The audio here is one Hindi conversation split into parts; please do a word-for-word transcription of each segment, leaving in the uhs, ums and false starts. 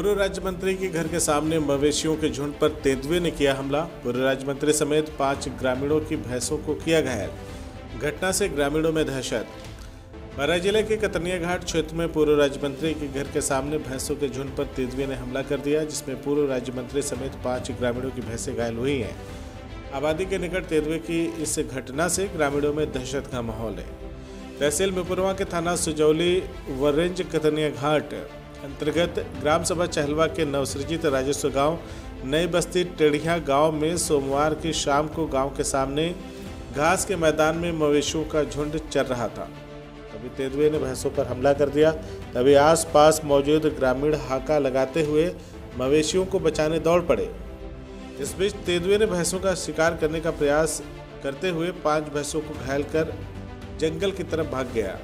पूर्व राज्य मंत्री के घर के सामने मवेशियों के झुंड पर तेंदुए ने किया हमला। पूर्व राज्य मंत्री समेत पांच ग्रामीणों की भैंसों को किया घायल। घटना से ग्रामीणों में दहशत। बहराइच जिले के कतरनियाघाट क्षेत्र में पूर्व राज्य मंत्री के घर के सामने भैंसों के झुंड पर तेंदुए ने हमला कर दिया, जिसमें पूर्व राज्य मंत्री समेत पांच ग्रामीणों की भैंसें घायल हुई हैं। आबादी के निकट तेंदुए की इस घटना से ग्रामीणों में दहशत का माहौल है। तहसील मेंपुरवा के थाना सुजौली व रेंज कतरनियाघाट अंतर्गत ग्राम सभा चहलवा के नवसृजित राजस्व गांव नई बस्ती टेढ़िया गांव में सोमवार की शाम को गांव के सामने घास के मैदान में मवेशियों का झुंड चर रहा था, तभी तेंदुए ने भैंसों पर हमला कर दिया। तभी आसपास मौजूद ग्रामीण हाका लगाते हुए मवेशियों को बचाने दौड़ पड़े। इस बीच तेंदुए ने भैंसों का शिकार करने का प्रयास करते हुए पांच भैंसों को घायल कर जंगल की तरफ भाग गया।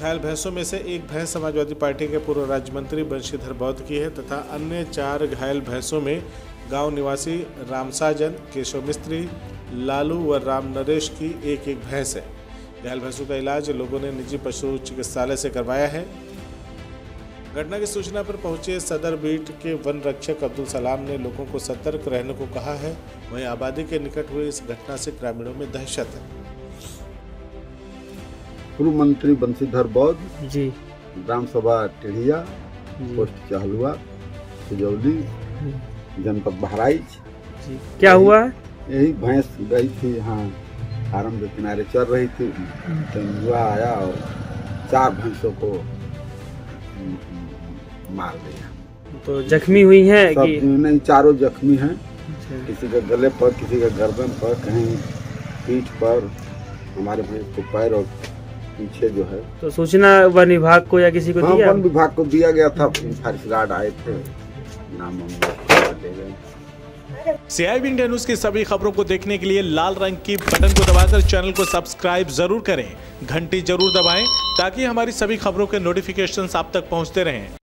घायल भैंसों में से एक भैंस समाजवादी पार्टी के पूर्व राज्य मंत्री बंशीधर बौद्ध की है तथा अन्य चार घायल भैंसों में गांव निवासी रामसाजन, केशव मिस्त्री, लालू व रामनरेश की एक एक भैंस है। घायल भैंसों का इलाज लोगों ने निजी पशु चिकित्सालय से करवाया है। घटना की सूचना पर पहुंचे सदर बीट के वन रक्षक अब्दुल सलाम ने लोगों को सतर्क रहने को कहा है। वहीं आबादी के निकट हुए इस घटना से ग्रामीणों में दहशत है। पूर्व मंत्री बंशीधर बौद्ध जी, ग्राम सभा टेढ़िया, पोस्ट चहलवा, सुजौली, जनपद बहराइच। क्या हुआ? यही भैंस गई थी, हाँ, आरम के किनारे चल रही थी, तेंदुआ आया और चार भैंसों को मार दिया। तो जख्मी हुई हैं कि नहीं? चारों जख्मी हैं, किसी के गले पर, किसी के गर्दन पर, कहीं पीठ पर, हमारे भैंस को पैर और पीछे जो है। तो सूचना वन विभाग को या किसी को हाँ, दिया? वन विभाग को दिया गया था। फायरिश गार्ड आए थे, नाम ले गए। सीआईबी इंडिया न्यूज की सभी खबरों को देखने के लिए लाल रंग की बटन को दबाकर चैनल को सब्सक्राइब जरूर करें, घंटी जरूर दबाएं ताकि हमारी सभी खबरों के नोटिफिकेशन आप तक पहुंचते रहें।